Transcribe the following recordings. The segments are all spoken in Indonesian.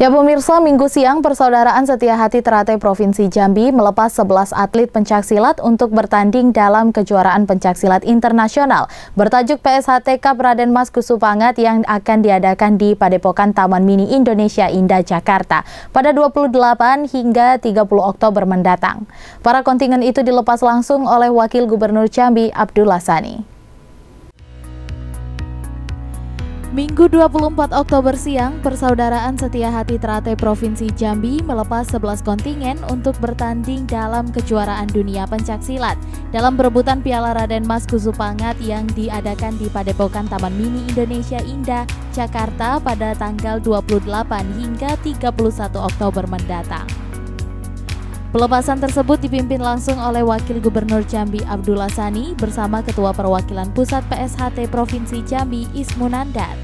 Ya pemirsa, Minggu siang Persaudaraan Setia Hati Terate Provinsi Jambi melepas 11 atlet pencaksilat untuk bertanding dalam kejuaraan pencaksilat internasional bertajuk PSHT Cup Raden Mas Koesoepangat yang akan diadakan di Padepokan Taman Mini Indonesia Indah, Jakarta pada 28 hingga 30 Oktober mendatang. Para kontingen itu dilepas langsung oleh Wakil Gubernur Jambi, Abdullah Sani. Minggu 24 Oktober siang, Persaudaraan Setia Hati Terate Provinsi Jambi melepas 11 kontingen untuk bertanding dalam kejuaraan dunia pencaksilat dalam perebutan Piala Raden Mas Koesoepangat yang diadakan di Padepokan Taman Mini Indonesia Indah, Jakarta pada tanggal 28 hingga 31 Oktober mendatang. Pelepasan tersebut dipimpin langsung oleh Wakil Gubernur Jambi Abdullah Sani bersama Ketua Perwakilan Pusat PSHT Provinsi Jambi Ismunandar.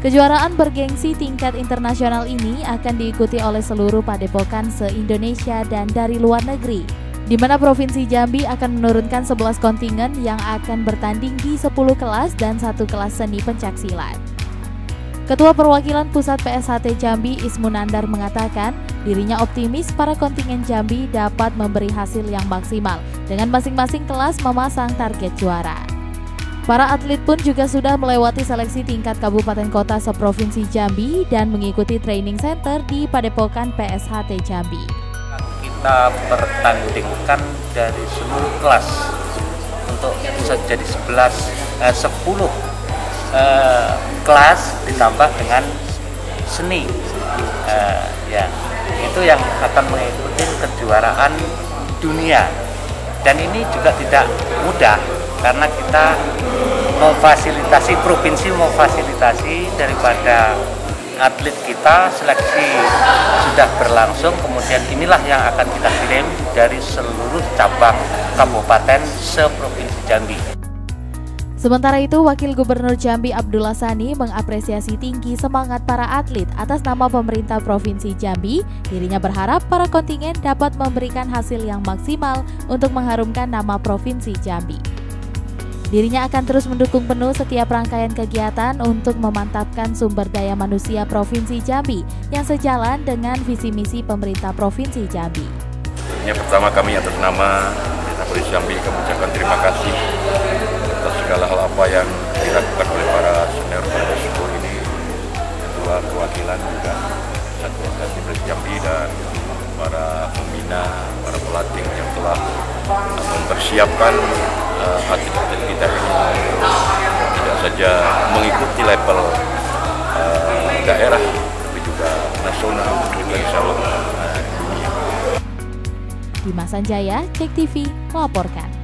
Kejuaraan bergengsi tingkat internasional ini akan diikuti oleh seluruh padepokan se-Indonesia dan dari luar negeri, di mana Provinsi Jambi akan menurunkan 11 kontingen yang akan bertanding di 10 kelas dan 1 kelas seni pencaksilat. Ketua Perwakilan Pusat PSHT Jambi Ismunandar mengatakan, dirinya optimis para kontingen Jambi dapat memberi hasil yang maksimal dengan masing-masing kelas memasang target juara. Para atlet pun juga sudah melewati seleksi tingkat kabupaten kota seprovinsi Jambi dan mengikuti training center di Padepokan PSHT Jambi. Kita pertandingkan dari seluruh kelas untuk bisa jadi 10 kelas ditambah dengan seni. Itu yang akan mengikuti kejuaraan dunia, dan ini juga tidak mudah karena kita memfasilitasi, provinsi memfasilitasi daripada atlet kita. Seleksi sudah berlangsung, kemudian inilah yang akan kita kirim dari seluruh cabang kabupaten se-provinsi Jambi. Sementara itu, Wakil Gubernur Jambi Abdullah Sani mengapresiasi tinggi semangat para atlet atas nama pemerintah Provinsi Jambi. Dirinya berharap para kontingen dapat memberikan hasil yang maksimal untuk mengharumkan nama Provinsi Jambi. Dirinya akan terus mendukung penuh setiap rangkaian kegiatan untuk memantapkan sumber daya manusia Provinsi Jambi yang sejalan dengan visi misi pemerintah Provinsi Jambi. Yang pertama, kami atas nama pemerintah Provinsi Jambi kami ucapkan terima kasih segala hal apa yang dilakukan oleh para senior pengurus ini, ketua perwakilan juga satu organisasi Jambi dan para pembina, para pelatih yang telah mempersiapkan atlet-atlet kita ini tidak saja mengikuti level daerah, tapi juga nasional dan insyaallah dunia. Dimas Sanjaya, Cek TV melaporkan.